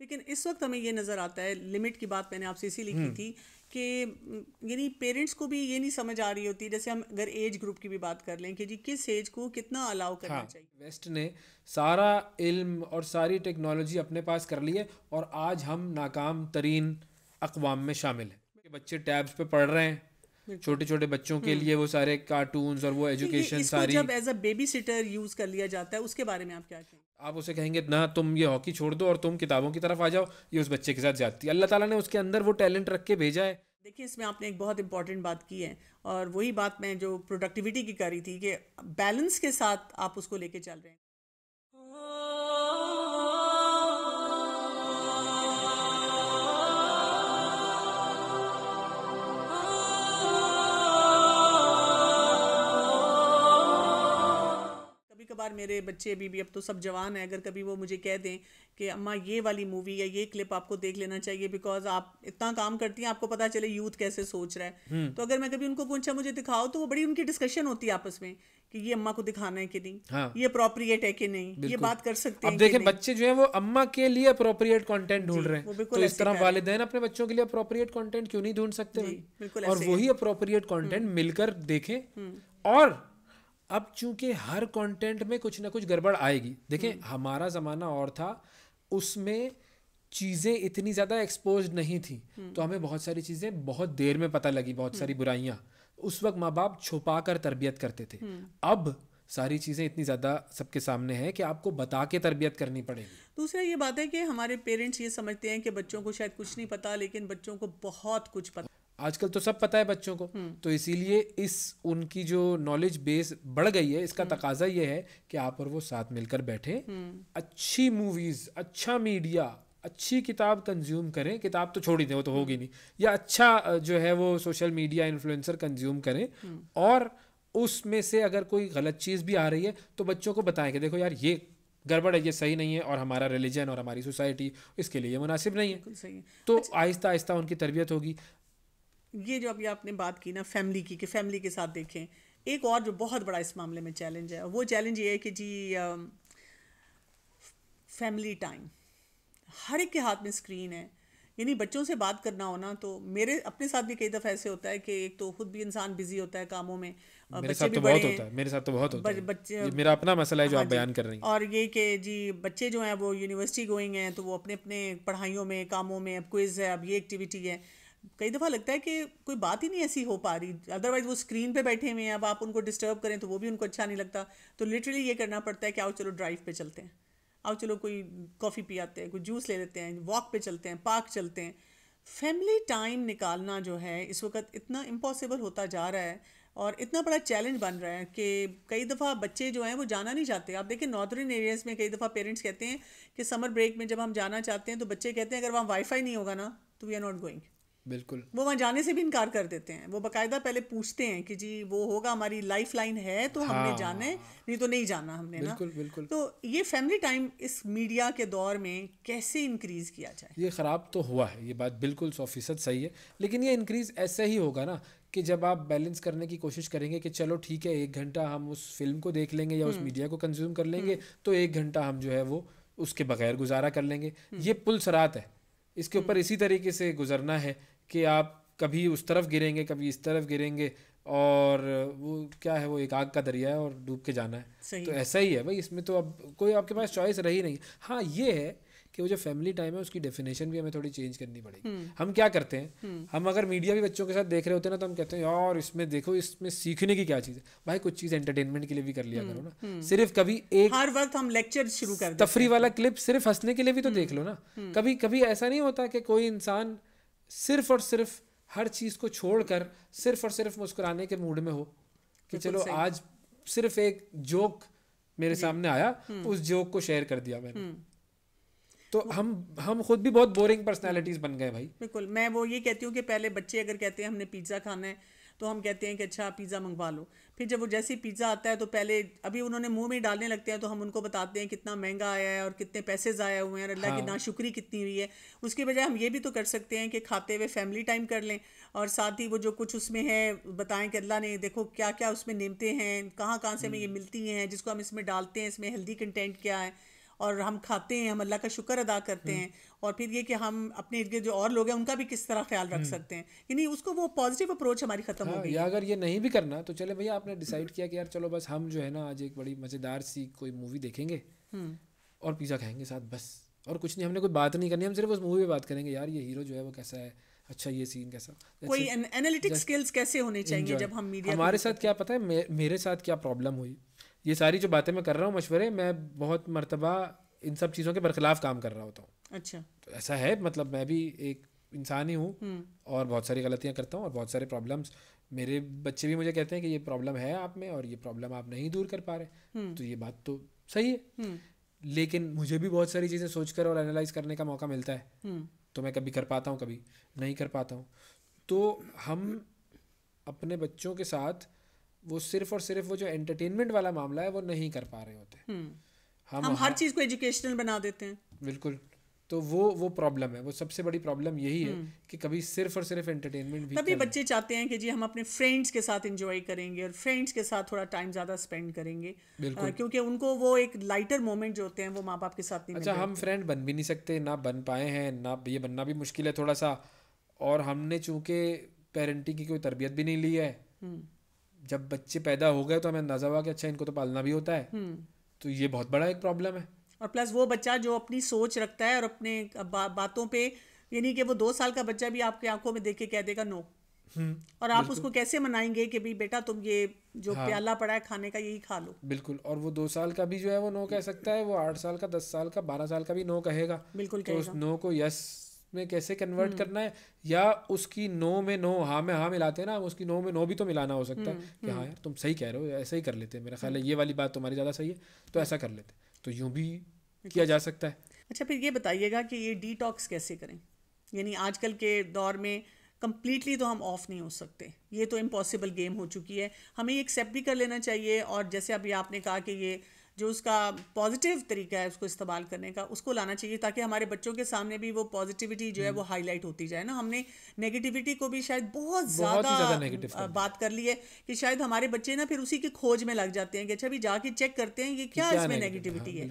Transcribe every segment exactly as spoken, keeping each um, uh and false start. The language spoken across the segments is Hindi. लेकिन इस वक्त हमें ये नज़र आता है, लिमिट की बात मैंने आपसे इसी लिखी थी कि यानी पेरेंट्स को भी ये नहीं समझ आ रही होती, जैसे हम अगर एज ग्रुप की भी बात कर लें कि जी किस एज को कितना अलाउ करना हाँ, चाहिए। वेस्ट ने सारा इल्म और सारी टेक्नोलॉजी अपने पास कर ली है और आज हम नाकाम तरीन अकवाम में शामिल हैं। बच्चे टैब्स पे पढ़ रहे हैं, छोटे छोटे बच्चों के लिए वो सारे कार्टून्स और वो एजुकेशन सारी। जब as a babysitter use कर लिया जाता है, उसके बारे में आप क्या कहेंगे? आप उसे कहेंगे ना तुम ये हॉकी छोड़ दो और तुम किताबों की तरफ आ जाओ, ये उस बच्चे के साथ जाती है। अल्लाह ताला ने उसके अंदर वो टैलेंट रख के भेजा है। देखिए, इसमें आपने एक बहुत इंपॉर्टेंट बात की है और वही बात मैं जो प्रोडक्टिविटी की कर रही थी कि बैलेंस के साथ आप उसको लेके चल रहे हैं। बार मेरे बच्चे अभी भी, अब तो सब जवान है, अगर कभी वो मुझे कह दें कि अम्मा ये वाली मूवी या ये क्लिप आपको देख लेना चाहिए बिकॉज आप इतना काम करती हैं, आपको पता चले यूथ कैसे सोच रहा है, तो अगर मैं कभी उनको पूछा मुझे दिखाओ तो वो बड़ी उनकी डिस्कशन होती है आपस में कि ये अम्मा को दिखाना है कि नहीं, हाँ। ये अप्रोप्रिएट है कि नहीं, ये बात कर सकते हैं। अब देखें बच्चे जो है वो अम्मा के लिए अप्रोप्रिएट कंटेंट ढूंढ रहे हैं, तो इस तरह वालिदैन अपने बच्चों के लिए अप्रोप्रिएट कंटेंट क्यों नहीं ढूंढ सकते और वही अप्रोप्रिएट कंटेंट मिलकर देखें। और अब चूंकि हर कंटेंट में कुछ ना कुछ गड़बड़ आएगी। देखें हमारा ज़माना और था, उसमें चीज़ें इतनी ज़्यादा एक्सपोज नहीं थी, तो हमें बहुत सारी चीज़ें बहुत देर में पता लगी, बहुत सारी बुराइयाँ उस वक्त माँ बाप छुपा कर तरबियत करते थे। अब सारी चीज़ें इतनी ज़्यादा सबके सामने है कि आपको बता के तरबियत करनी पड़ेगी। दूसरा ये बात है कि हमारे पेरेंट्स ये समझते हैं कि बच्चों को शायद कुछ नहीं पता, लेकिन बच्चों को बहुत कुछ पता। आजकल तो सब पता है बच्चों को, तो इसीलिए इस उनकी जो नॉलेज बेस बढ़ गई है, इसका तकाजा ये है कि आप और वो साथ मिलकर बैठे, अच्छी मूवीज, अच्छा मीडिया, अच्छी किताब कंज्यूम करें। किताब तो छोड़ ही दें, वो तो होगी नहीं, या अच्छा जो है वो सोशल मीडिया इन्फ्लुएंसर कंज्यूम करें और उसमें से अगर कोई गलत चीज़ भी आ रही है तो बच्चों को बताएं कि देखो यार ये गड़बड़ है, ये सही नहीं है और हमारा रिलीजन और हमारी सोसाइटी इसके लिए मुनासिब नहीं है। तो आहिस्ता आहिस्ता उनकी तरबियत होगी। ये जो अभी आपने बात की ना फैमिली की, कि फैमिली के साथ देखें, एक और जो बहुत बड़ा इस मामले में चैलेंज है, वो चैलेंज ये है कि जी फैमिली टाइम, हर एक के हाथ में स्क्रीन है, यानी बच्चों से बात करना होना। तो मेरे अपने साथ भी कई दफ़ा ऐसे होता है कि एक तो खुद भी इंसान बिजी होता है कामों में, मेरे साथ तो बहुत होता है, मेरे साथ तो बहुत होता है, बच्चे मेरा अपना मसला है जो आप बयान कर रही हैं। और ये कि जी बच्चे जो हैं वो यूनिवर्सिटी गोइंग हैं, तो वो अपने अपने पढ़ाइयों में, कामों में, अब क्विज़ है, अब ये एक्टिविटी है, कई दफ़ा लगता है कि कोई बात ही नहीं ऐसी हो पा रही, अदरवाइज वो स्क्रीन पे बैठे हुए हैं, अब आप उनको डिस्टर्ब करें तो वो भी उनको अच्छा नहीं लगता। तो लिटरली ये करना पड़ता है कि आओ चलो ड्राइव पे चलते हैं, आओ चलो कोई कॉफ़ी पी आते हैं, कोई जूस ले लेते हैं, वॉक पे चलते हैं, पार्क चलते हैं। फैमिली टाइम निकालना जो है इस वक्त इतना इम्पॉसिबल होता जा रहा है और इतना बड़ा चैलेंज बन रहा है कि कई दफ़ा बच्चे जो हैं वो जाना नहीं चाहते। आप देखिए नॉर्दर्न एरियाज़ में कई दफ़ा पेरेंट्स कहते हैं कि समर ब्रेक में जब हम जाना चाहते हैं तो बच्चे कहते हैं अगर वहाँ वाईफाई नहीं होगा ना तो वी आर नॉट गोइंग। बिल्कुल, वो वहाँ जाने से भी इनकार कर देते हैं। वो बकायदा पहले पूछते हैं कि जी वो होगा, हमारी लाइफ लाइन है तो हाँ। हमने जाना है, नहीं तो नहीं जाना हमने। बिल्कुल, ना बिल्कुल। तो ये फैमिली टाइम इस मीडिया के दौर में कैसे इंक्रीज किया जाए? ये ख़राब तो हुआ है, ये बात बिल्कुल सौ फीसद सही है, लेकिन ये इंक्रीज़ ऐसे ही होगा ना कि जब आप बैलेंस करने की कोशिश करेंगे कि चलो ठीक है एक घंटा हम उस फिल्म को देख लेंगे या उस मीडिया को कंज्यूम कर लेंगे, तो एक घंटा हम जो है वो उसके बगैर गुजारा कर लेंगे। ये पुल सरात है, इसके ऊपर इसी तरीके से गुजरना है कि आप कभी उस तरफ गिरेंगे, कभी इस तरफ गिरेंगे और वो क्या है, वो एक आग का दरिया है और डूब के जाना है। तो ऐसा ही है भाई, इसमें तो अब कोई आपके पास चॉइस रही नहीं। हाँ ये है कि वो जो फैमिली टाइम है उसकी डेफिनेशन भी हमें थोड़ी चेंज करनी पड़ेगी। हम क्या करते हैं, हम अगर मीडिया भी बच्चों के साथ देख रहे होते हैं ना तो हम कहते हैं यार इसमें देखो इसमें सीखने की क्या चीज़ है। भाई कुछ चीज़ एंटरटेनमेंट के लिए भी कर लिया करो ना, सिर्फ कभी एक हर वक्त हम लेक्चर शुरू कर दें, तफरी वाला क्लिप सिर्फ हंसने के लिए भी तो देख लो ना। कभी कभी ऐसा नहीं होता कि कोई इंसान सिर्फ और सिर्फ हर चीज़ को छोड़कर सिर्फ और सिर्फ मुस्कुराने के मूड में हो कि चलो आज सिर्फ एक जोक मेरे सामने आया, उस जोक को शेयर कर दिया मैंने। तो हम हम खुद भी बहुत बोरिंग पर्सनालिटीज़ बन गए भाई। बिल्कुल, मैं वो ये कहती हूँ कि पहले बच्चे अगर कहते हैं हमने पिज़्ज़ा खाना है तो हम कहते हैं कि अच्छा पिज़्ज़ा मंगवा लो, फिर जब वो जैसे ही पिज़्ज़ा आता है तो पहले अभी उन्होंने मुंह में डालने लगते हैं तो हम उनको बताते हैं कितना महंगा आया है और कितने पैसे ज़ाया हुए हैं और अल्लाह हाँ। की नाशुक्री कितनी हुई है। उसकी बजाय हम ये भी तो कर सकते हैं कि खाते हुए फैमिली टाइम कर लें और साथ ही वो जो कुछ उसमें है बताएं कि अल्लाह ने देखो क्या क्या उसमें नियमतें हैं, कहाँ कहाँ से हमें ये मिलती हैं, जिसको हम इसमें डालते हैं, इसमें हेल्दी कंटेंट क्या है। और हम खाते हैं, हम अल्लाह का शुक्र अदा करते हैं, और फिर ये कि हम अपने इर्द गिर्द जो और लोग हैं उनका भी किस तरह ख्याल रख सकते हैं, यानी उसको वो पॉजिटिव अप्रोच हमारी खत्म हो गई। या अगर ये नहीं भी करना तो चले भैया आपने डिसाइड किया कि यार चलो बस हम जो है ना आज एक बड़ी मज़ेदार सी कोई मूवी देखेंगे और पिज़्ज़ा खाएंगे साथ, बस और कुछ नहीं, हमने कोई बात नहीं करनी, हम सिर्फ उस मूवी पर बात करेंगे, यार ये हीरो जो है वो कैसा है, अच्छा ये सीन कैसा, कोई एनालिटिक स्किल्स कैसे होने चाहिए जब हम मीडिया। हमारे साथ क्या पता है मेरे साथ क्या प्रॉब्लम हुई, ये सारी जो बातें मैं कर रहा हूँ मशवरे, मैं बहुत मर्तबा इन सब चीज़ों के बरखिलाफ काम कर रहा होता हूँ। अच्छा, तो ऐसा है, मतलब मैं भी एक इंसान ही हूँ और बहुत सारी गलतियाँ करता हूँ और बहुत सारे प्रॉब्लम्स, मेरे बच्चे भी मुझे कहते हैं कि ये प्रॉब्लम है आप में और ये प्रॉब्लम आप नहीं दूर कर पा रहे, तो ये बात तो सही है, लेकिन मुझे भी बहुत सारी चीज़ें सोचकर और एनालाइज करने का मौका मिलता है, तो मैं कभी कर पाता हूँ कभी नहीं कर पाता हूँ। तो हम अपने बच्चों के साथ वो सिर्फ और सिर्फ वो जो एंटरटेनमेंट वाला मामला है वो नहीं कर पा रहे होते, हम, हम हर चीज़ को एजुकेशनल बना देते हैं। बिल्कुल, तो वो वो प्रॉब्लम है, वो सबसे बड़ी प्रॉब्लम यही है कि कभी सिर्फ और सिर्फ एंटरटेनमेंट भी। तभी बच्चे चाहते हैं कि जी हम अपने फ्रेंड्स के साथ एंजॉय करेंगे और फ्रेंड्स के साथ थोड़ा टाइम ज़्यादा स्पेंड करेंगे, आ, क्योंकि उनको वो एक लाइटर मोमेंट जो होते हैं वो माँ बाप के साथ नहीं। अच्छा, हम फ्रेंड बन भी नहीं सकते, ना बन पाए हैं, ना ये बनना भी मुश्किल है थोड़ा सा, और हमने चूँकि पेरेंटिंग की कोई तरबियत भी नहीं ली है। जब बच्चे पैदा हो गए तो हमें अंदाजा हुआ कि अच्छा इनको तो पालना भी होता है, तो ये बहुत बड़ा एक प्रॉब्लम है। और प्लस वो बच्चा जो अपनी सोच रखता है और अपने बा, बातों पे, यानी कि वो दो साल का बच्चा भी आपकी आंखों में देख के कह देगा नो, और आप उसको कैसे मनाएंगे कि भाई बेटा तुम ये जो हाँ, प्याला पड़ा है खाने का यही खा लो। बिल्कुल, और वो दो साल का भी जो है वो नो कह सकता है, वो आठ साल का, दस साल का, बारह साल का भी नो कहेगा। बिल्कुल, तो उस नो को यस में कैसे कन्वर्ट करना है, या उसकी नो में नो, हाँ में हाँ मिलाते हैं ना, उसकी नो में नो भी तो मिलाना हो सकता है कि हाँ यार तुम सही कह रहे हो, ऐसा ही कर लेते हैं, मेरा ख्याल है ये वाली बात तुम्हारी ज़्यादा सही है तो ऐसा कर लेते, तो यूँ भी किया जा सकता है। अच्छा, फिर ये बताइएगा कि ये डिटॉक्स कैसे करें, यानी आजकल के दौर में कम्प्लीटली तो हम ऑफ नहीं हो सकते, ये तो इम्पॉसिबल गेम हो चुकी है, हमें ये एक्सेप्ट भी कर लेना चाहिए, और जैसे अभी आपने कहा कि ये जो उसका पॉजिटिव तरीका है उसको इस्तेमाल करने का, उसको लाना चाहिए ताकि हमारे बच्चों के सामने भी वो पॉजिटिविटी जो है वो हाईलाइट होती जाए ना। हमने नेगेटिविटी को भी शायद बहुत ज़्यादा बात कर ली है कि शायद हमारे बच्चे ना फिर उसी की खोज में लग जाते हैं कि अच्छा भी जाके चेक करते हैं कि क्या इसमें नेगेटिविटी है।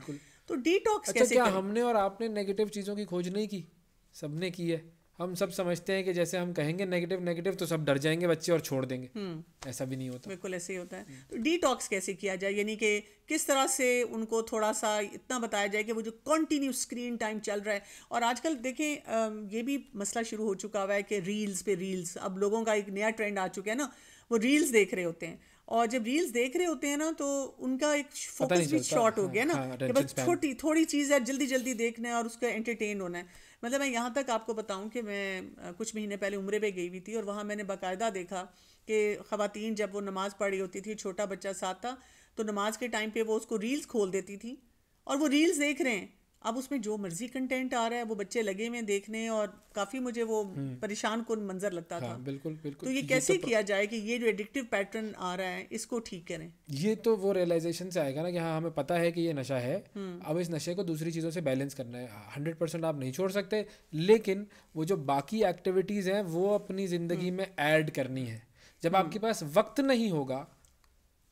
तो डिटॉक्स कैसे करें? हमने और आपने नेगेटिव चीज़ों की खोज नहीं की, सबने की है। हम सब समझते हैं कि जैसे हम कहेंगे नेगेटिव नेगेटिव तो सब डर जाएंगे बच्चे और छोड़ देंगे, ऐसा भी नहीं होता, बिल्कुल ऐसे ही होता है। तो डिटॉक्स कैसे किया जाए, यानी कि किस तरह से उनको थोड़ा सा इतना बताया जाए कि वो जो कंटिन्यू स्क्रीन टाइम चल रहा है, और आजकल देखें ये भी मसला शुरू हो चुका हुआ है कि रील्स पे रील्स, अब लोगों का एक नया ट्रेंड आ चुका है ना, वो रील्स देख रहे होते हैं, और जब रील्स देख रहे होते हैं ना तो उनका एक फोकस भी शॉर्ट हो गया ना, कि बस छोटी थोड़ी चीज़ है जल्दी जल्दी देखना है और उसका एंटरटेन होना है। मतलब मैं यहाँ तक आपको बताऊँ कि मैं कुछ महीने पहले उम्रे पे गई हुई थी और वहाँ मैंने बाकायदा देखा कि ख़वातीन जब वो नमाज़ पढ़ रही होती थी, छोटा बच्चा साथ था, तो नमाज के टाइम पर वो उसको रील्स खोल देती थी और वो रील्स देख रहे हैं। अब उसमें जो मर्जी कंटेंट आ रहा है वो बच्चे लगे हुए देखने, और काफी मुझे वो परेशान कुन मंजर लगता हाँ, था। बिल्कुल बिल्कुल। तो ये कैसे ये तो किया जाए कि ये जो एडिक्टिव पैटर्न आ रहा है इसको ठीक करें? ये तो वो रियलाइजेशन से आएगा ना कि हाँ हमें पता है कि ये नशा है, अब इस नशे को दूसरी चीज़ों से बैलेंस करना है। हंड्रेड परसेंट आप नहीं छोड़ सकते, लेकिन वो जो बाकी एक्टिविटीज़ हैं वो अपनी ज़िंदगी में ऐड करनी है। जब आपके पास वक्त नहीं होगा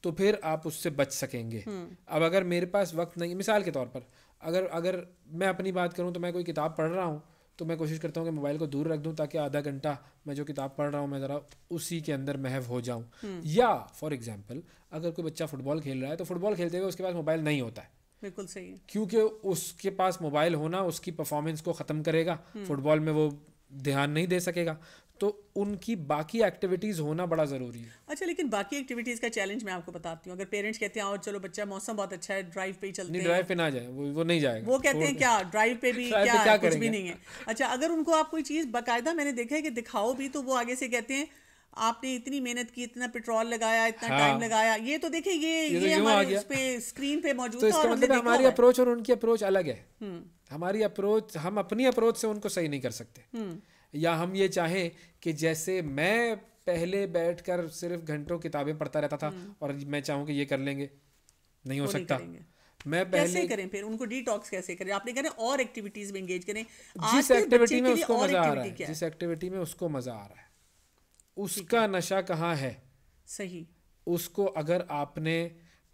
तो फिर आप उससे बच सकेंगे। अब अगर मेरे पास वक्त नहीं, मिसाल के तौर पर अगर अगर मैं अपनी बात करूं तो मैं कोई किताब पढ़ रहा हूं तो मैं कोशिश करता हूं कि मोबाइल को दूर रख दूं ताकि आधा घंटा मैं जो किताब पढ़ रहा हूं मैं ज़रा उसी के अंदर महव हो जाऊं। या फॉर एग्जांपल अगर कोई बच्चा फुटबॉल खेल रहा है तो फुटबॉल खेलते हुए उसके पास मोबाइल नहीं होता है। बिल्कुल सही है, क्योंकि उसके पास मोबाइल होना उसकी परफॉर्मेंस को ख़त्म करेगा, फुटबॉल में वो ध्यान नहीं दे सकेगा। तो उनकी बाकी एक्टिविटीज़ होना बड़ा ज़रूरी है। अच्छा, लेकिन बाकी एक्टिविटीज़ का चैलेंज मैं आपको बताती हूँ। अगर पेरेंट्स कहते हैं और चलो बच्चा मौसम बहुत अच्छा है ड्राइव पे ही चलते हैं, नहीं ड्राइव पे ना जाए, वो वो नहीं जाएगा। वो कहते हैं क्या ड्राइव पे भी क्या, क्या कुछ भी नहीं है। अच्छा, अगर उनको आप कोई चीज़ बाकायदा मैंने देखा है कि दिखाओ भी तो वो आगे से कहते हैं आपने इतनी मेहनत की, इतना पेट्रोल लगाया, इतना टाइम हाँ। लगाया। ये तो देखिए ये ये, ये हमारे उस पे स्क्रीन पे मौजूद तो और मतलब हमारी अप्रोच और उनकी अप्रोच अलग है। हमारी अप्रोच, हम अपनी अप्रोच से उनको सही नहीं कर सकते, या हम ये चाहें कि जैसे मैं पहले बैठकर सिर्फ घंटों किताबें पढ़ता रहता था और मैं चाहूँ कि ये कर लेंगे, नहीं हो सकता। मैं पहले कैसे करें फिर उनको डिटॉक्स कैसे करें? आपने कहा और एक्टिविटीज में एंगेज करें, जिस एक्टिविटी में उसको मजा आ रहा है, जिस एक्टिविटी में उसको मजा आ रहा है उसका नशा कहाँ है। सही, उसको अगर आपने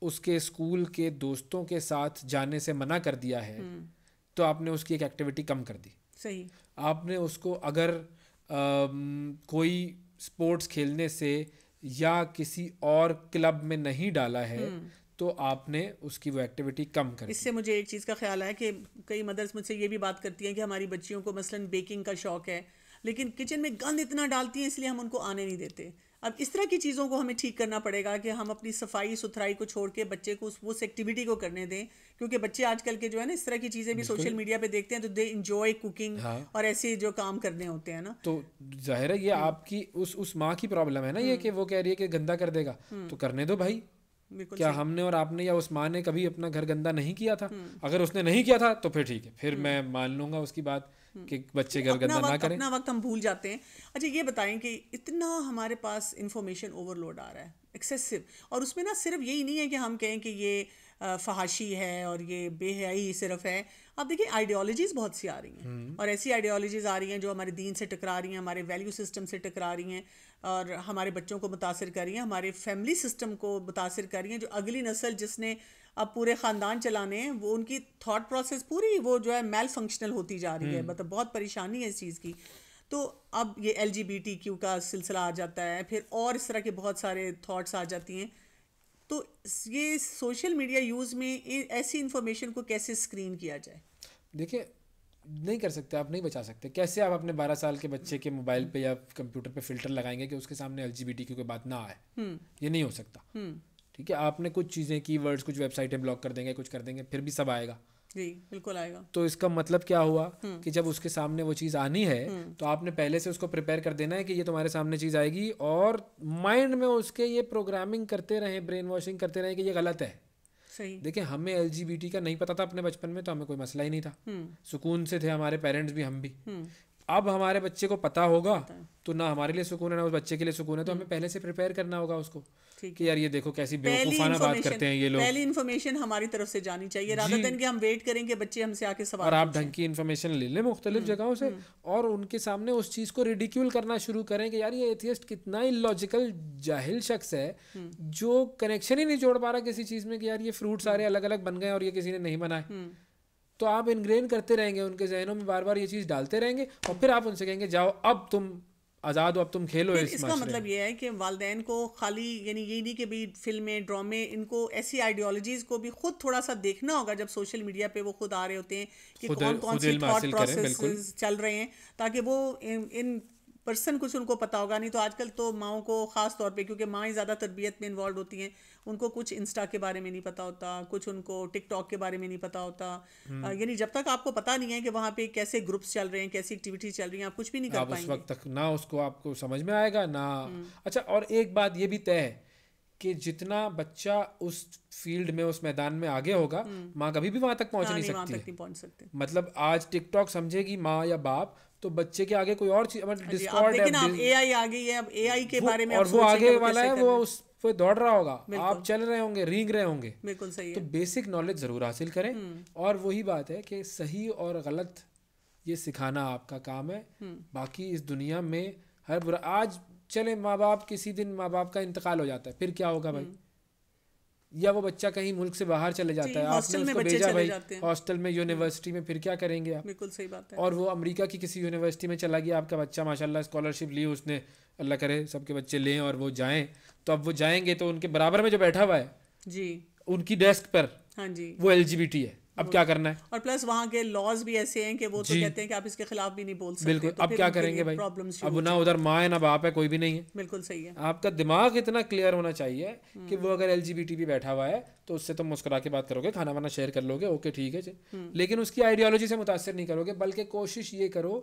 उसके स्कूल के दोस्तों के साथ जाने से मना कर दिया है, तो आपने उसकी एक एक्टिविटी कम कर दी। सही। आपने उसको अगर आ, कोई स्पोर्ट्स खेलने से या किसी और क्लब में नहीं डाला है तो आपने उसकी वो एक्टिविटी कम कर दी। इससे मुझे एक चीज़ का ख्याल आया कि कई मदर्स मुझसे ये भी बात करती हैं कि हमारी बच्चियों को मसलन बेकिंग का शौक़ है, लेकिन किचन में गंद इतना डालती हैं इसलिए हम उनको आने नहीं देते। अब इस तरह की चीज़ों को हमें ठीक करना पड़ेगा कि हम अपनी सफाई सुथराई को छोड़ के बच्चे को उस उस एक्टिविटी को करने दें, क्योंकि बच्चे आजकल के जो है ना इस तरह की चीज़ें भी सोशल मीडिया पे देखते हैं तो दे इंजॉय कुकिंग और ऐसे जो काम करने होते हैं ना। तो ज़ाहिर है ये आपकी उस उस माँ की प्रॉब्लम है ना ये, कि वो कह रही है कि गंदा कर देगा, तो करने दो भाई। क्या हमने और आपने या उस माँ ने कभी अपना घर गंदा नहीं किया था? अगर उसने नहीं किया था तो फिर ठीक है, फिर मैं मान लूँगा उसकी बात कि बच्चे घर गंदा ना करें। अपना वक्त हम भूल जाते हैं। अच्छा ये बताएं कि इतना हमारे पास इंफॉर्मेशन ओवरलोड आ रहा है, एक्सेसिव, और उसमें ना सिर्फ यही नहीं है कि हम कहें कि ये फहाशी है और ये बेहयाई सिर्फ है। आप देखिए आइडियोलॉजीज़ बहुत सी आ रही हैं और ऐसी आइडियोलॉजीज़ आ रही हैं जो हमारे दीन से टकरा रही हैं, हमारे वैल्यू सिस्टम से टकरा रही हैं और हमारे बच्चों को मुतासर कर रही हैं, हमारे फैमिली सिस्टम को मुतासर कर रही हैं। जो अगली नस्ल जिसने अब पूरे ख़ानदान चलाने हैं, वो उनकी थॉट प्रोसेस पूरी वो जो है मेल फंक्शनल होती जा रही है, मतलब बहुत परेशानी है इस चीज़ की। तो अब ये L G B T Q का सिलसिला आ जाता है, फिर और इस तरह के बहुत सारे थाट्स आ जाती हैं। तो ये सोशल मीडिया यूज़ में ऐसी इन्फॉर्मेशन को कैसे स्क्रीन किया जाए? देखिए नहीं कर सकते, आप नहीं बचा सकते। कैसे आप अपने बारह साल के बच्चे के मोबाइल पे या कंप्यूटर पे फिल्टर लगाएंगे कि उसके सामने L G B T Q की बात ना आए? ये नहीं हो सकता। ठीक है, आपने कुछ चीज़ें कीवर्ड्स कुछ वेबसाइटें ब्लॉक कर देंगे, कुछ कर देंगे, फिर भी सब आएगा। जी बिल्कुल आएगा। तो इसका मतलब क्या हुआ कि जब उसके सामने वो चीज़ आनी है तो आपने पहले से उसको प्रिपेयर कर देना है कि ये तुम्हारे सामने चीज़ आएगी, और माइंड में उसके ये प्रोग्रामिंग करते रहें, ब्रेन वॉशिंग करते रहें कि ये गलत है। सही। देखिए हमें एल जी बी टी का नहीं पता था अपने बचपन में, तो हमें कोई मसला ही नहीं था, सुकून से थे हमारे पेरेंट्स भी, हम भी। अब हमारे बच्चे को पता होगा तो ना हमारे लिए सुकून है ना उस बच्चे के लिए सुकून है। तो हमें पहले से प्रिपेयर करना होगा उसको कि यार ये देखो कैसी बेवकूफाना बात करते हैं ये लोग। पहली इन्फॉर्मेशन हमारी तरफ से जानी चाहिए rather than कि हम वेट करें कि बच्चे हमसे आके सवाल। और आप ढंग की इन्फॉर्मेशन ले लें मुख्तलिफ जगहों से और उनके सामने उस चीज़ को रिडिक्यूल करना शुरू करें कि यार ये एथियस्ट कितना इलॉजिकल जाहिल शख्स है जो कनेक्शन ही नहीं जोड़ पा रहा किसी चीज़ में कि यार ये फ्रूट सारे अलग अलग बन गए और ये किसी ने नहीं बनाए। तो आप इनग्रेन करते रहेंगे उनके जहनों में, बार बार ये चीज़ डालते रहेंगे और फिर आप उनसे कहेंगे जाओ अब तुम आज़ाद हो, अब तुम खेलो। इस इसका मतलब ये है कि वालदैन को खाली यानी ये नहीं कि भी फिल्में ड्रामे, इनको ऐसी आइडियोलॉजीज़ को भी खुद थोड़ा सा देखना होगा जब सोशल मीडिया पे वो खुद आ रहे होते हैं कि कौन कौन से थॉट प्रोसेस चल रहे हैं, ताकि वो इन पर्सन कुछ उनको पता होगा। नहीं तो आजकल तो माओं को ख़ास तौर पे, क्योंकि माएँ ज़्यादा तरबियत में इन्वॉल्व होती हैं, उनको कुछ इंस्टा के बारे में नहीं पता होता, कुछ उनको टिकटॉक के बारे में नहीं पता होता। यानी जब तक आपको पता नहीं है कि वहाँ पे कैसे ग्रुप्स चल रहे हैं, कैसी एक्टिविटी चल रही हैं, आप कुछ भी नहीं कर पाएंगे उस वक्त तक, ना उसको आपको समझ में आएगा ना। अच्छा, और एक बात ये भी तय है कि जितना बच्चा उस फील्ड में उस मैदान में आगे होगा, माँ कभी भी वहाँ तक पहुँच नहीं सकती पहुँच सकती। मतलब आज टिकटॉक समझेगी माँ या बाप तो बच्चे के आगे कोई और चीज, मतलब डिस्कॉर्ड है, अब एआई आ गई है, अब एआई के बारे में और वो आगे वाला है, वो उस पे दौड़ रहा होगा, आप चल रहे होंगे, रींग रहे होंगे। बिल्कुल सही है। तो बेसिक नॉलेज जरूर हासिल करें और वही बात है कि सही और गलत ये सिखाना आपका काम है। बाकी इस दुनिया में हर बुरा, आज चले माँ बाप, किसी दिन माँ बाप का इंतकाल हो जाता है, फिर क्या होगा भाई? या वो बच्चा कहीं मुल्क से बाहर चले जाता है, हॉस्टल में भेजा भाई, हॉस्टल में, यूनिवर्सिटी में, फिर क्या करेंगे आप? बिल्कुल सही बात है। और वो अमेरिका की किसी यूनिवर्सिटी में चला गया आपका बच्चा, माशाल्लाह स्कॉलरशिप ली उसने, अल्लाह करे सबके बच्चे लें और वो जाएं, तो अब वो जाएंगे तो उनके बराबर में जो बैठा हुआ है जी उनकी डेस्क पर, हाँ जी, वो एल जी बी टी है। अब क्या करना है? और प्लस वहाँ के लॉज भी ऐसे हैं कि वो तो कहते हैं कि आप इसके खिलाफ भी नहीं बोल सकते। बिल्कुल। तो अब क्या करेंगे भाई? अब ना उधर माँ है ना बाप है, कोई भी नहीं है। बिल्कुल सही है। आपका दिमाग इतना क्लियर होना चाहिए कि वो अगर एलजीबीटी भी बैठा हुआ है तो उससे तुम मुस्कुरा के बात करोगे, खाना वाना शेयर कर लोगे, ओके ठीक है, लेकिन उसकी आइडियोलॉजी से मुतासर नहीं करोगे। बल्कि कोशिश ये करो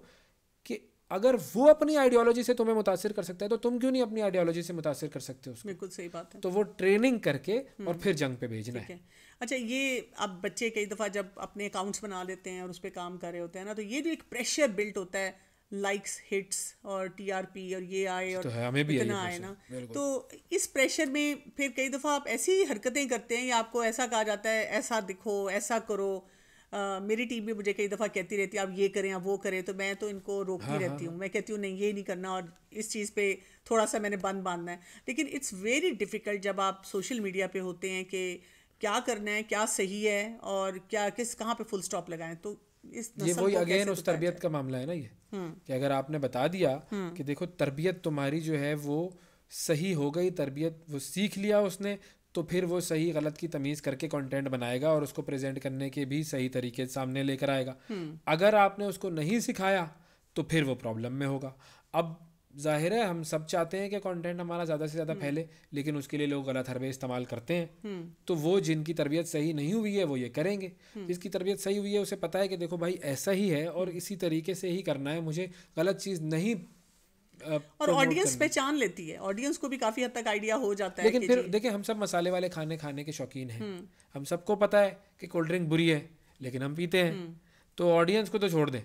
कि अगर वो अपनी आइडियोलॉजी से तुम्हें मुतासर कर सकता है तो तुम क्यों नहीं अपनी आइडियोलॉजी से मुतासर कर सकते हो? बिल्कुल सही बात है। तो वो ट्रेनिंग करके और फिर जंग पे भेजना है। अच्छा, ये अब बच्चे कई दफ़ा जब अपने अकाउंट्स बना लेते हैं और उस पर काम कर रहे होते हैं ना, तो ये जो एक प्रेशर बिल्ट होता है, लाइक्स, हिट्स और टीआरपी और ये आए और इतना आए ना, तो इस प्रेशर में फिर कई दफ़ा आप ऐसी हरकतें करते हैं या आपको ऐसा कहा जाता है, ऐसा दिखो, ऐसा करो, आ, मेरी टीम भी मुझे कई दफ़ा कहती रहती है आप ये करें आप वो करें, तो मैं तो इनको रोकती हाँ, रहती हूँ। मैं कहती हूँ नहीं ये नहीं करना और इस चीज़ पे थोड़ा सा मैंने बंद बांधना है। लेकिन इट्स वेरी डिफ़िकल्ट जब आप सोशल मीडिया पे होते हैं कि क्या करना है, क्या सही है और क्या किस कहाँ पे फुल स्टॉप लगाएं। तो इस ये वही अगेन उस तरबियत का मामला है ना ये, कि अगर आपने बता दिया कि देखो तरबियत तुम्हारी जो है वो सही हो गई, तरबियत वो सीख लिया उसने, तो फिर वो सही गलत की तमीज़ करके कंटेंट बनाएगा और उसको प्रेजेंट करने के भी सही तरीके सामने लेकर आएगा। अगर आपने उसको नहीं सिखाया तो फिर वो प्रॉब्लम में होगा। अब जाहिर है हम सब चाहते हैं कि कंटेंट हमारा ज़्यादा से ज़्यादा फैले, लेकिन उसके लिए लोग गलत हरबे इस्तेमाल करते हैं। तो वो जिनकी तरबियत सही नहीं हुई है वो ये करेंगे, जिसकी तरबियत सही हुई है उसे पता है कि देखो भाई ऐसा ही है और इसी तरीके से ही करना है, मुझे गलत चीज़ नहीं। और ऑडियंस पहचान लेती है, ऑडियंस को भी काफी हद तक आइडिया हो जाता है। लेकिन फिर देखिए हम सब मसाले वाले खाने खाने के शौकीन हैं, हम सबको पता है कि कोल्ड ड्रिंक बुरी है, लेकिन हम पीते हैं। तो ऑडियंस को तो छोड़ दें,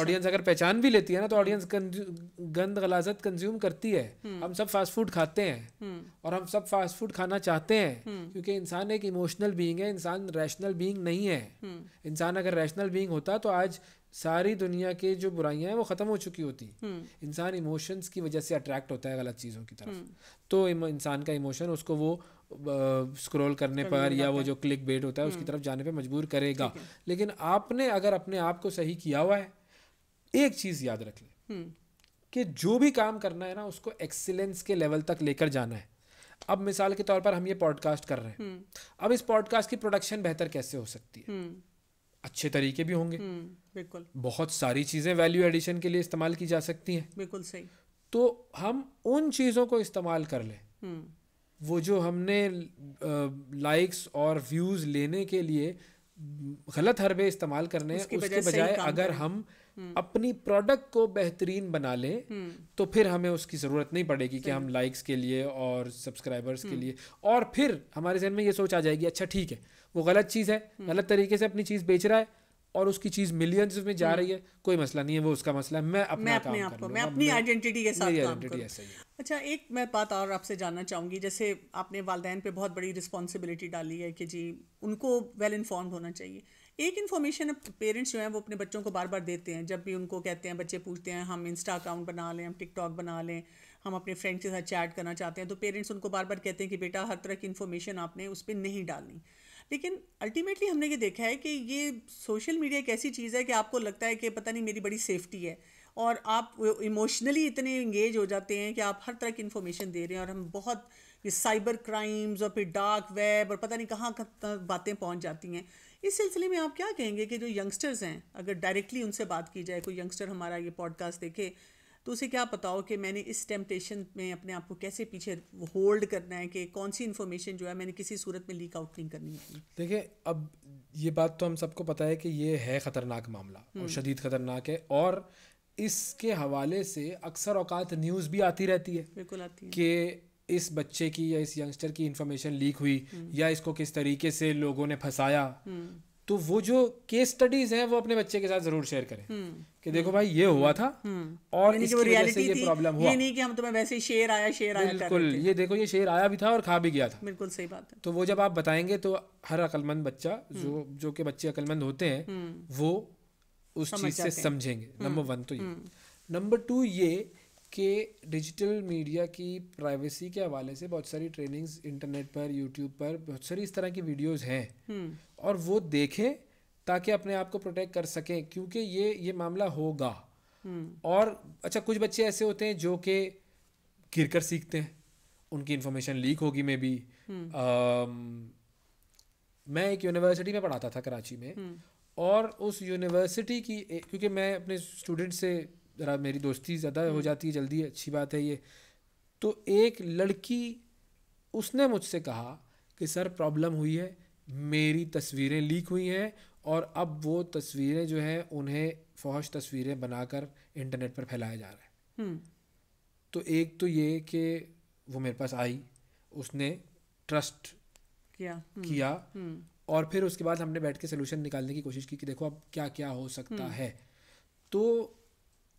ऑडियंस अच्छा। अगर पहचान भी लेती है ना तो ऑडियंस गंद गलाजत कंज्यूम करती है। हम सब फास्ट फूड खाते हैं और हम सब फास्ट फूड खाना चाहते हैं, क्योंकि इंसान एक इमोशनल बीइंग है, इंसान रैशनल बीइंग नहीं है। इंसान अगर रैशनल बीइंग होता तो आज सारी दुनिया के जो बुराइयां हैं वो ख़त्म हो चुकी होती। इंसान इमोशंस की वजह से अट्रैक्ट होता है गलत चीज़ों की तरफ, तो इंसान का इमोशन उसको वो स्क्रॉल करने पर या वो जो क्लिक बेट होता है उसकी तरफ जाने पर मजबूर करेगा। लेकिन आपने अगर अपने आप को सही किया हुआ है, एक चीज़ याद रख लें कि जो भी काम करना है ना उसको एक्सीलेंस के लेवल तक लेकर जाना है। अब मिसाल के तौर पर हम ये पॉडकास्ट कर रहे हैं, अब इस पॉडकास्ट की प्रोडक्शन बेहतर कैसे हो सकती है, अच्छे तरीके भी होंगे, बिल्कुल बहुत सारी चीज़ें वैल्यू एडिशन के लिए इस्तेमाल की जा सकती हैं, बिल्कुल सही। तो हम उन चीज़ों को इस्तेमाल कर लें, वो जो हमने लाइक्स और व्यूज़ लेने के लिए गलत हरबे इस्तेमाल करने हैं उसके, उसके बजाय अगर हम अपनी प्रोडक्ट को बेहतरीन बना लें तो फिर हमें उसकी ज़रूरत नहीं पड़ेगी कि हम लाइक्स के लिए और सब्सक्राइबर्स के लिए। और फिर हमारे जहन में ये सोच आ जाएगी अच्छा ठीक है वो गलत चीज़ है, गलत तरीके से अपनी चीज़ बेच रहा है और उसकी चीज़ मिलियंस में जा रही है, कोई मसला नहीं है, वो उसका मसला है, मैं अपना काम कर लूँगा, मैं अपनी आइडेंटिटी के साथ काम करूँ। अच्छा एक मैं बात और आपसे जानना चाहूँगी, जैसे आपने वालदैन पे बहुत बड़ी रिस्पॉन्सिबिलिटी डाली है कि जी उनको वेल इन्फॉर्म्ड होना चाहिए। एक इन्फॉर्मेशन पेरेंट्स जो हैं वो अपने बच्चों को बार बार देते हैं, जब भी उनको कहते हैं, बच्चे पूछते हैं हम इंस्टा अकाउंट बना लें, हम टिकटॉक बना लें, हम अपने फ्रेंड के साथ चैट करना चाहते हैं, तो पेरेंट्स उनको बार बार कहते हैं कि बेटा हर तरह की इन्फॉर्मेशन आपने उस पर नहीं डालनी। लेकिन अल्टीमेटली हमने ये देखा है कि ये सोशल मीडिया एक ऐसी चीज़ है कि आपको लगता है कि पता नहीं मेरी बड़ी सेफ्टी है, और आप इमोशनली इतने इंगेज हो जाते हैं कि आप हर तरह की इन्फॉर्मेशन दे रहे हैं, और हम बहुत ये साइबर क्राइम्स और फिर डार्क वेब और पता नहीं कहाँ कहाँ बातें पहुँच जाती हैं। इस सिलसिले में आप क्या कहेंगे कि जो यंगस्टर्स हैं, अगर डायरेक्टली उनसे बात की जाए, कोई यंगस्टर हमारा ये पॉडकास्ट देखे तो उसे क्या बताओ कि मैंने इस टेम्पटेशन में अपने आप को कैसे पीछे होल्ड करना है, कि कौन सी इन्फॉर्मेशन जो है मैंने किसी सूरत में लीक आउट नहीं करनी है। देखिए अब ये बात तो हम सबको पता है कि ये है ख़तरनाक मामला और शदीद ख़तरनाक है, और इसके हवाले से अक्सर औकात न्यूज़ भी आती रहती है, बिल्कुल आती है, कि इस बच्चे की या इस यंगस्टर की इन्फॉर्मेशन लीक हुई या इसको किस तरीके से लोगों ने फंसाया। तो वो जो केस स्टडीज हैं वो अपने बच्चे के साथ जरूर शेयर करें कि देखो भाई ये हुआ था और इसकी वजह से ये प्रॉब्लम हुआ, ये नहीं कि हम तुम्हें वैसे ही शेर आया शेर आया बिल्कुल, ये देखो ये शेर आया भी था और खा भी गया था, बिल्कुल सही बात है। तो वो जब आप बताएंगे तो हर अक्लमंद बच्चा जो जो के बच्चे अक्लमंद होते हैं वो उस चीज़ से समझेंगे। नंबर वन तो ये, नंबर टू ये कि डिजिटल मीडिया की प्राइवेसी के हवाले से बहुत सारी ट्रेनिंग्स इंटरनेट पर, यूट्यूब पर बहुत सारी इस तरह की वीडियोस हैं और वो देखें ताकि अपने आप को प्रोटेक्ट कर सकें, क्योंकि ये ये मामला होगा। और अच्छा कुछ बच्चे ऐसे होते हैं जो कि गिर कर सीखते हैं, उनकी इन्फॉर्मेशन लीक होगी। मे बी मैं एक यूनिवर्सिटी में पढ़ाता था कराची में, और उस यूनिवर्सिटी की, क्योंकि मैं अपने स्टूडेंट से ज़रा मेरी दोस्ती ज़्यादा हो जाती है जल्दी, अच्छी बात है ये, तो एक लड़की उसने मुझसे कहा कि सर प्रॉब्लम हुई है, मेरी तस्वीरें लीक हुई हैं और अब वो तस्वीरें जो हैं उन्हें फौहश तस्वीरें बनाकर इंटरनेट पर फैलाया जा रहा है। तो एक तो ये कि वो मेरे पास आई, उसने ट्रस्ट किया किया और फिर उसके बाद हमने बैठ के सोल्यूशन निकालने की कोशिश की कि देखो अब क्या क्या हो सकता है। तो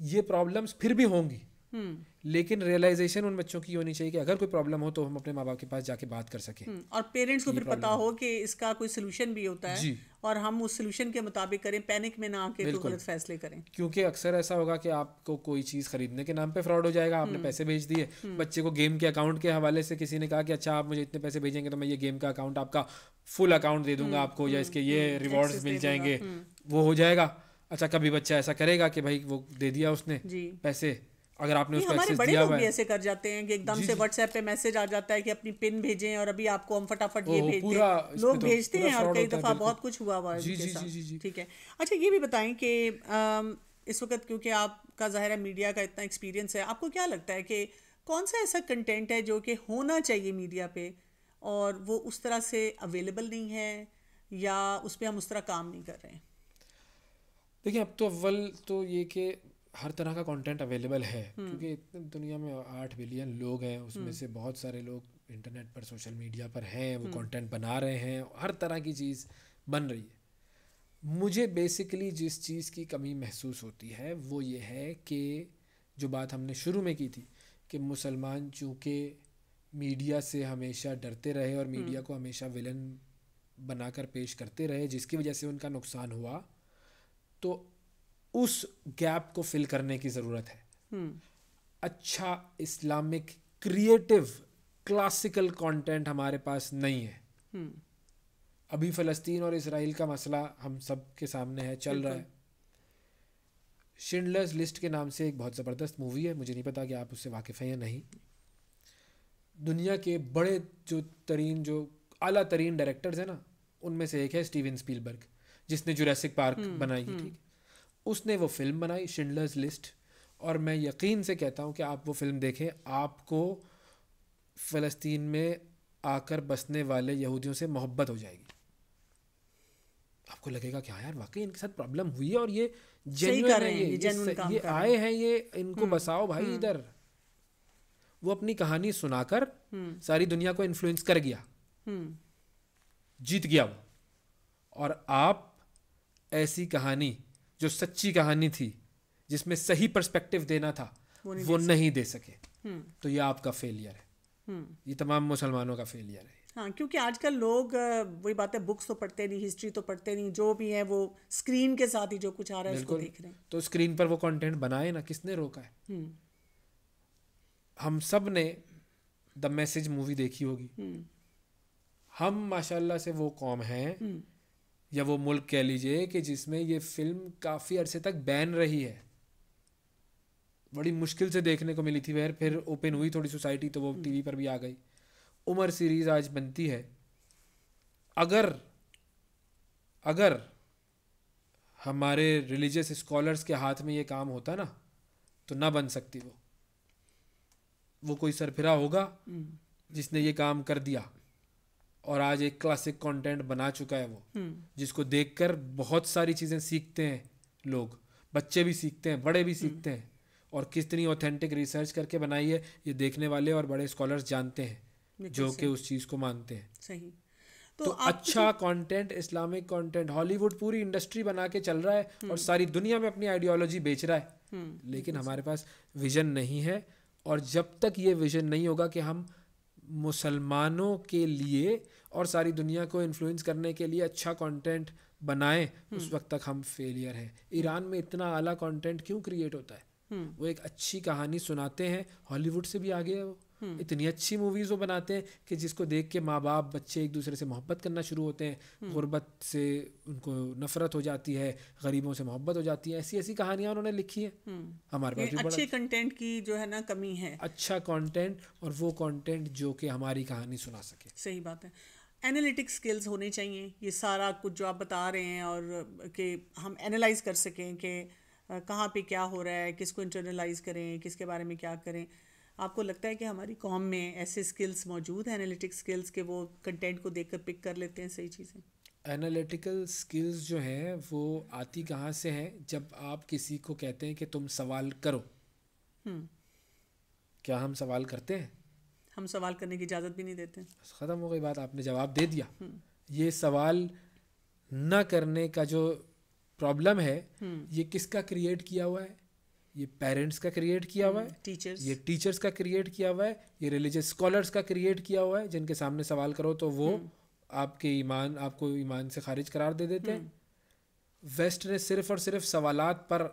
ये प्रॉब्लम्स फिर भी होंगी, लेकिन रियलाइजेशन उन बच्चों की होनी चाहिए कि अगर कोई प्रॉब्लम हो तो हम अपने माँ बाप के पास जाके बात कर सकें, और पेरेंट्स को फिर पता हो कि इसका कोई सोल्यूशन भी होता है और हम उस सोल्यूशन के मुताबिक करें, पैनिक में ना आके कोई गलत फैसले करें। क्योंकि अक्सर ऐसा होगा कि आपको कोई चीज़ खरीदने के नाम पे फ्रॉड हो जाएगा, आपने पैसे भेज दिए, बच्चे को गेम के अकाउंट के हवाले से किसी ने कहा कि अच्छा आप मुझे इतने पैसे भेजेंगे तो मैं ये गेम का अकाउंट आपका फुल अकाउंट दे दूंगा आपको, या इसके ये रिवॉर्ड्स मिल जाएंगे, वो हो जाएगा। अच्छा कभी बच्चा ऐसा करेगा कि भाई वो दे दिया उसने पैसे, अगर आपने उसको हमारे बड़े लोग भी ऐसे कर जाते हैं कि एकदम से व्हाट्सएप पे मैसेज आ जाता है कि अपनी पिन भेजें और अभी आपको हम फटाफट ये भेज दें, लोग भेजते हैं और कई दफ़ा बहुत कुछ हुआ हुआ है। ठीक है, अच्छा ये भी बताएं कि इस वक्त क्योंकि आपका ज़ाहिर है मीडिया का इतना एक्सपीरियंस है, आपको क्या लगता है कि कौन सा ऐसा कंटेंट है जो कि होना चाहिए मीडिया पे और वो उस तरह से अवेलेबल नहीं है या उस पर हम उस तरह काम नहीं कर रहे हैं? देखिए अब तो अव्वल तो ये कि हर तरह का कंटेंट अवेलेबल है, क्योंकि इतने दुनिया में आठ बिलियन लोग हैं, उसमें से बहुत सारे लोग इंटरनेट पर सोशल मीडिया पर हैं, वो कंटेंट बना रहे हैं, हर तरह की चीज़ बन रही है। मुझे बेसिकली जिस चीज़ की कमी महसूस होती है वो ये है कि जो बात हमने शुरू में की थी कि मुसलमान चूँकि मीडिया से हमेशा डरते रहे और मीडिया को हमेशा विलन बनाकर पेश करते रहे, जिसकी वजह से उनका नुकसान हुआ, तो उस गैप को फिल करने की ज़रूरत है। अच्छा इस्लामिक क्रिएटिव क्लासिकल कंटेंट हमारे पास नहीं है। अभी फ़लस्तीन और इसराइल का मसला हम सब के सामने है, चल रहा है। शिंडलर्स लिस्ट के नाम से एक बहुत ज़बरदस्त मूवी है, मुझे नहीं पता कि आप उससे वाकिफ़ हैं या नहीं। दुनिया के बड़े जो तरीन जो आला तरीन डायरेक्टर्स हैं ना, उनमें से एक है स्टीवन स्पीलबर्ग, जिसने जुरासिक पार्क बनाई। ठीक, उसने वो फिल्म बनाई शिंडलर्स लिस्ट, और मैं यकीन से कहता हूँ कि आप वो फिल्म देखें, आपको फ़लस्तीन में आकर बसने वाले यहूदियों से मोहब्बत हो जाएगी। आपको लगेगा कि हाँ यार वाकई इनके साथ प्रॉब्लम हुई है और ये जेन्युइन है, ये ये, ये आए हैं, ये इनको बसाओ भाई इधर। वो अपनी कहानी सुनाकर सारी दुनिया को इन्फ्लुएंस कर गया, जीत गया वो। और आप ऐसी कहानी जो सच्ची कहानी थी, जिसमें सही पर्सपेक्टिव देना था, वो नहीं, वो दे, नहीं दे सके। तो ये आपका फेलियर है, ये तमाम मुसलमानों का फेलियर है। हाँ, क्योंकि आजकल लोग वही बात है, बुक्स तो पढ़ते नहीं, हिस्ट्री तो पढ़ते नहीं, जो भी है वो स्क्रीन के साथ ही जो कुछ आ रहा है उसको देख रहे हैं। तो स्क्रीन पर वो कंटेंट बनाए ना, किसने रोका है? हम सब ने द मैसेज मूवी देखी होगी। हम माशाल्लाह से वो कौम है या वो मुल्क कह लीजिए कि जिसमें ये फिल्म काफ़ी अरसे तक बैन रही है, बड़ी मुश्किल से देखने को मिली थी वह, फिर ओपन हुई थोड़ी सोसाइटी तो वो टीवी पर भी आ गई। उमर सीरीज़ आज बनती है। अगर अगर हमारे रिलीजियस स्कॉलर्स के हाथ में ये काम होता ना तो ना बन सकती वो वो कोई सरफिरा होगा जिसने ये काम कर दिया, और आज एक क्लासिक कंटेंट बना चुका है वो, जिसको देखकर बहुत सारी चीज़ें सीखते हैं लोग, बच्चे भी सीखते हैं, बड़े भी सीखते हैं। और कितनी ऑथेंटिक रिसर्च करके बनाई है, ये देखने वाले और बड़े स्कॉलर्स जानते हैं जो कि उस चीज़ को मानते हैं। सही। तो, तो अच्छा कंटेंट, इस्लामिक कंटेंट, हॉलीवुड पूरी इंडस्ट्री बना के चल रहा है और सारी दुनिया में अपनी आइडियोलॉजी बेच रहा है, लेकिन हमारे पास विजन नहीं है। और जब तक ये विजन नहीं होगा कि हम मुसलमानों के लिए और सारी दुनिया को इन्फ्लुएंस करने के लिए अच्छा कंटेंट बनाएं, उस वक्त तक हम फेलियर हैं। ईरान में इतना आला कंटेंट क्यों क्रिएट होता है? वो एक अच्छी कहानी सुनाते हैं, हॉलीवुड से भी आगे है वो, इतनी अच्छी मूवीज़ वो बनाते हैं कि जिसको देख के माँ बाप बच्चे एक दूसरे से मोहब्बत करना शुरू होते हैं, गुर्बत से उनको नफरत हो जाती है, गरीबों से मोहब्बत हो जाती है। ऐसी ऐसी कहानियाँ उन्होंने लिखी हैं। हमारे पास अच्छे कंटेंट की जो है ना कमी है, अच्छा कंटेंट, और वो कंटेंट जो कि हमारी कहानी सुना सके। सही बात है, एनालिटिक स्किल्स होने चाहिए, ये सारा कुछ जो आप बता रहे हैं, और कि हम एनालाइज कर सकें कि कहाँ पर क्या हो रहा है, किसको इंटरनलाइज करें, किसके बारे में क्या करें। आपको लगता है कि हमारी कॉम में ऐसे स्किल्स मौजूद हैं, एनालिटिक स्किल्स, के वो कंटेंट को देखकर पिक कर लेते हैं सही चीज़ें? एनालिटिकल स्किल्स जो हैं वो आती कहाँ से हैं? जब आप किसी को कहते हैं कि तुम सवाल करो। क्या हम सवाल करते हैं? हम सवाल करने की इजाज़त भी नहीं देते। ख़त्म हो गई बात, आपने जवाब दे दिया। ये सवाल न करने का जो प्रॉब्लम है, ये किसका क्रिएट किया हुआ है? ये पेरेंट्स का क्रिएट किया हुआ है, टीचर्स ये टीचर्स का क्रिएट किया हुआ है, ये रिलीजियस स्कॉलर्स का क्रिएट किया हुआ है, जिनके सामने सवाल करो तो वो आपके ईमान आपको ईमान से खारिज करार दे देते हैं। वेस्ट ने सिर्फ और सिर्फ सवालात पर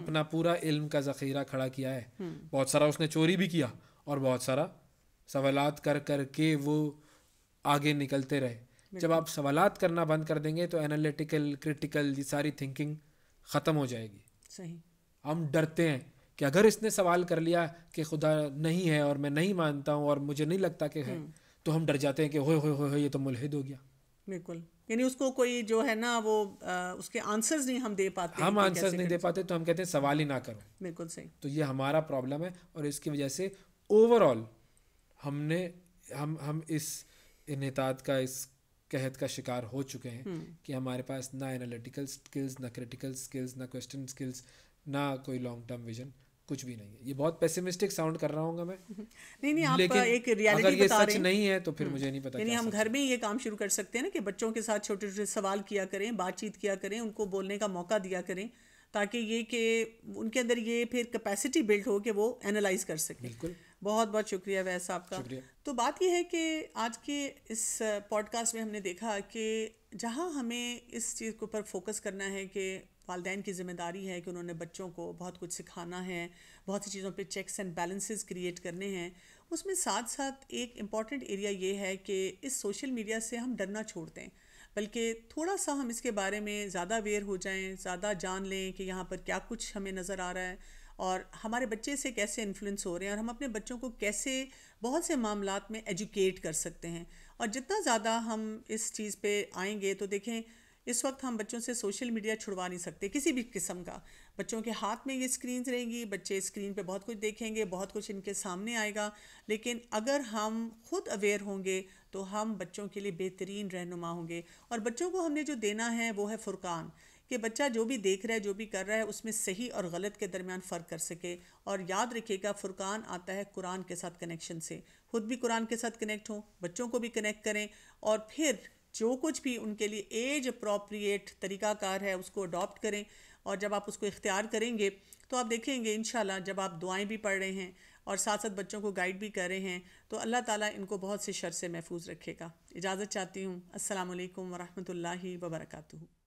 अपना पूरा इल्म का ज़ख़ीरा खड़ा किया है। बहुत सारा उसने चोरी भी किया और बहुत सारा सवालात कर कर के वो आगे निकलते रहे। जब आप सवालात करना बंद कर देंगे तो एनालिटिकल, क्रिटिकल, ये सारी थिंकिंग ख़त्म हो जाएगी। सही। हम डरते हैं कि अगर इसने सवाल कर लिया कि खुदा नहीं है और मैं नहीं मानता हूँ और मुझे नहीं लगता कि है, तो हम डर जाते हैं कि होए होए होए ये तो मुल्हिद हो गया। बिल्कुल, यानी उसको कोई जो है ना वो आ, उसके आंसर्स नहीं हम दे पाते, हम आंसर्स नहीं दे पाते, तो हम कहते हैं सवाल ही ना करो। बिल्कुल सही। तो ये हमारा प्रॉब्लम है और इसकी वजह से ओवरऑल हमने हम हम इस इन्हिताद का, इस कहत का शिकार हो चुके हैं कि हमारे पास ना एनालिटिकल स्किल्स, ना क्रिटिकल स्किल्स, ना क्वेश्चन स्किल्स, ना कोई लॉन्ग टर्म विजन, कुछ भी नहीं है। ये बहुत पेसिमिस्टिक साउंड कर रहा हूँगा मैं, नहीं नहीं आप एक रियलिटी अगर ये बता सच नहीं है तो फिर मुझे नहीं पता। यानी हम घर में ये काम शुरू कर सकते हैं ना कि बच्चों के साथ छोटे छोटे सवाल किया करें, बातचीत किया करें, उनको बोलने का मौका दिया करें, ताकि ये कि उनके अंदर ये फिर कैपेसिटी बिल्ड हो कि वो एनालाइज कर सकें। बिल्कुल, बहुत बहुत शुक्रिया वैस साहब का। तो बात यह है कि आज के इस पॉडकास्ट में हमने देखा कि जहाँ हमें इस चीज़ के ऊपर फोकस करना है कि वालदैन की जिम्मेदारी है कि उन्होंने बच्चों को बहुत कुछ सिखाना है, बहुत सी चीज़ों पे चेक्स एंड बैलेंसेस क्रिएट करने हैं, उसमें साथ साथ एक इम्पॉर्टेंट एरिया ये है कि इस सोशल मीडिया से हम डरना छोड़ते हैं, बल्कि थोड़ा सा हम इसके बारे में ज़्यादा अवेयर हो जाएं, ज़्यादा जान लें कि यहाँ पर क्या कुछ हमें नज़र आ रहा है और हमारे बच्चे से कैसे इन्फ्लुएंस हो रहे हैं और हम अपने बच्चों को कैसे बहुत से मामलात में एजुकेट कर सकते हैं। और जितना ज़्यादा हम इस चीज़ पे आएंगे तो देखें, इस वक्त हम बच्चों से सोशल मीडिया छुड़वा नहीं सकते किसी भी किस्म का। बच्चों के हाथ में ये स्क्रीन रहेंगी, बच्चे स्क्रीन पे बहुत कुछ देखेंगे, बहुत कुछ इनके सामने आएगा, लेकिन अगर हम खुद अवेयर होंगे तो हम बच्चों के लिए बेहतरीन रहनुमा होंगे। और बच्चों को हमने जो देना है वो है फुरकान, कि बच्चा जो भी देख रहा है, जो भी कर रहा है, उसमें सही और गलत के दरमियान फ़र्क कर सके। और याद रखिएगा, फ़ुरकान आता है कुरान के साथ कनेक्शन से। खुद भी कुरान के साथ कनेक्ट हों, बच्चों को भी कनेक्ट करें और फिर जो कुछ भी उनके लिए एज अप्रोप्रिएट तरीक़ाकार है उसको अडॉप्ट करें। और जब आप उसको इख्तियार करेंगे तो आप देखेंगे इंशाल्लाह, जब आप दुआएं भी पढ़ रहे हैं और साथ साथ बच्चों को गाइड भी कर रहे हैं, तो अल्लाह ताला इनको बहुत से शर से महफूज रखेगा। इजाज़त चाहती हूँ। अस्सलामु अलैकुम वरहमतुल्लाहि वबरकातुहू।